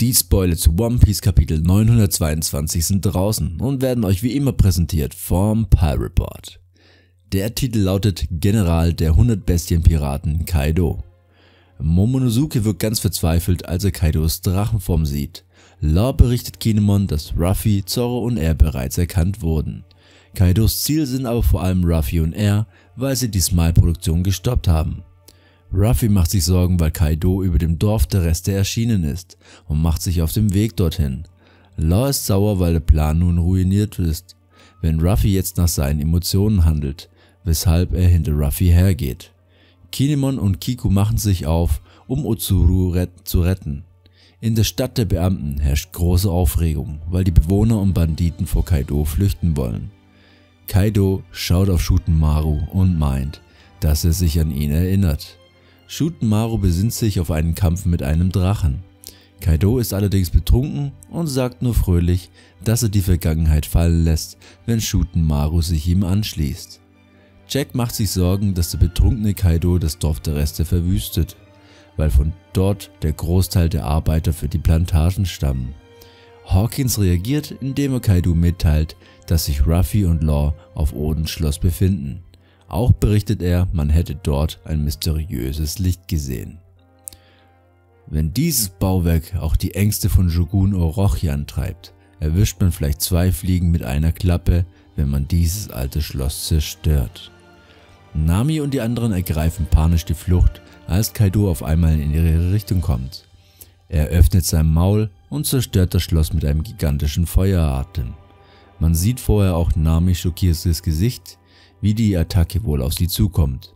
Die Spoiler zu One Piece Kapitel 922 sind draußen und werden euch wie immer präsentiert vom Pirate Report. Der Titel lautet General der 100 Bestienpiraten Kaido. Momonosuke wirkt ganz verzweifelt, als er Kaidos Drachenform sieht. Law berichtet Kinemon, dass Ruffy, Zoro und er bereits erkannt wurden. Kaidos Ziel sind aber vor allem Ruffy und er, weil sie die Smile-Produktion gestoppt haben. Ruffy macht sich Sorgen, weil Kaido über dem Dorf der Reste erschienen ist und macht sich auf den Weg dorthin. Law ist sauer, weil der Plan nun ruiniert ist, wenn Ruffy jetzt nach seinen Emotionen handelt, weshalb er hinter Ruffy hergeht. Kinemon und Kiku machen sich auf, um Otsuru zu retten. In der Stadt der Beamten herrscht große Aufregung, weil die Bewohner und Banditen vor Kaido flüchten wollen. Kaido schaut auf Shutenmaru und meint, dass er sich an ihn erinnert. Shutenmaru besinnt sich auf einen Kampf mit einem Drachen. Kaido ist allerdings betrunken und sagt nur fröhlich, dass er die Vergangenheit fallen lässt, wenn Shutenmaru sich ihm anschließt. Jack macht sich Sorgen, dass der betrunkene Kaido das Dorf der Reste verwüstet, weil von dort der Großteil der Arbeiter für die Plantagen stammen. Hawkins reagiert, indem er Kaido mitteilt, dass sich Ruffy und Law auf Odens Schloss befinden. Auch berichtet er, man hätte dort ein mysteriöses Licht gesehen. Wenn dieses Bauwerk auch die Ängste von Shogun Orochi antreibt, erwischt man vielleicht zwei Fliegen mit einer Klappe, wenn man dieses alte Schloss zerstört. Nami und die anderen ergreifen panisch die Flucht, als Kaido auf einmal in ihre Richtung kommt. Er öffnet sein Maul und zerstört das Schloss mit einem gigantischen Feueratem. Man sieht vorher auch Nami schockiertes Gesicht, wie die Attacke wohl auf sie zukommt.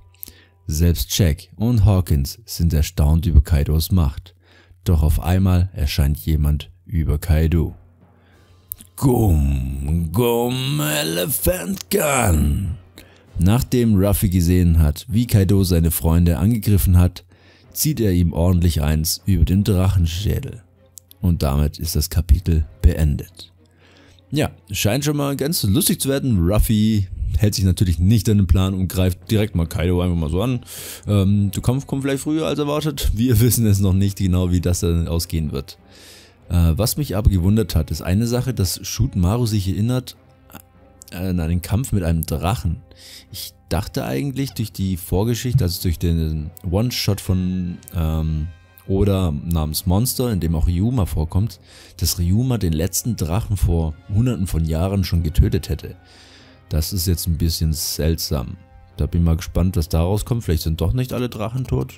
Selbst Jack und Hawkins sind erstaunt über Kaidos Macht, doch auf einmal erscheint jemand über Kaido. Gum-Gum Elephant Gun. Nachdem Ruffy gesehen hat, wie Kaido seine Freunde angegriffen hat, zieht er ihm ordentlich eins über den Drachenschädel. Und damit ist das Kapitel beendet. Ja, scheint schon mal ganz lustig zu werden. Ruffy hält sich natürlich nicht an den Plan und greift direkt mal Kaido einfach mal so an. Der Kampf kommt vielleicht früher als erwartet. Wir wissen es noch nicht genau, wie das dann ausgehen wird. Was mich aber gewundert hat, ist eine Sache, dass Shutenmaru sich erinnert an den Kampf mit einem Drachen. Ich dachte eigentlich durch die Vorgeschichte, also durch den One-Shot von Oda namens Monster, in dem auch Ryuma vorkommt, dass Ryuma den letzten Drachen vor hunderten von Jahren schon getötet hätte. Das ist jetzt ein bisschen seltsam. Da bin ich mal gespannt, was daraus kommt. Vielleicht sind doch nicht alle Drachen tot.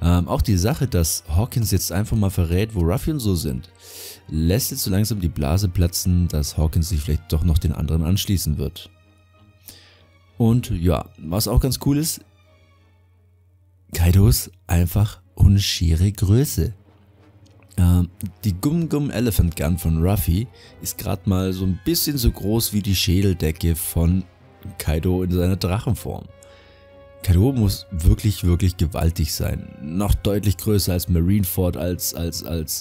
Auch die Sache, dass Hawkins jetzt einfach mal verrät, wo Ruffy und so sind, lässt jetzt so langsam die Blase platzen, dass Hawkins sich vielleicht doch noch den anderen anschließen wird. Und ja, was auch ganz cool ist, Kaidos einfach unschiere Größe. Die Gum-Gum Elephant Gun von Ruffy ist gerade mal so ein bisschen so groß wie die Schädeldecke von Kaido in seiner Drachenform. Kaido muss wirklich, wirklich gewaltig sein. Noch deutlich größer als Marineford, als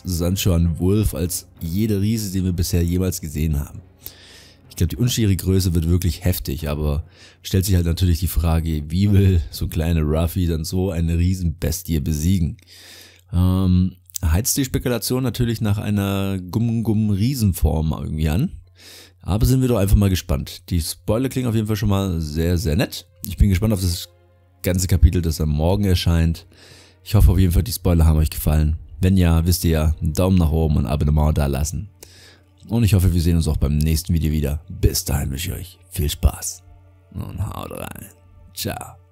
Sancho und Wolf, als jede Riese, die wir bisher jemals gesehen haben. Ich glaube, die unschiere Größe wird wirklich heftig, aber stellt sich halt natürlich die Frage, wie will so kleine Ruffy dann so eine Riesenbestie besiegen? Heizt die Spekulation natürlich nach einer Gum-Gum-Riesenform irgendwie an. Aber sind wir doch einfach mal gespannt. Die Spoiler klingen auf jeden Fall schon mal sehr, sehr nett. Ich bin gespannt auf das ganze Kapitel, das am Morgen erscheint. Ich hoffe auf jeden Fall, die Spoiler haben euch gefallen. Wenn ja, wisst ihr ja, einen Daumen nach oben und ein Abonnement da lassen. Und ich hoffe, wir sehen uns auch beim nächsten Video wieder. Bis dahin wünsche ich euch viel Spaß und haut rein. Ciao.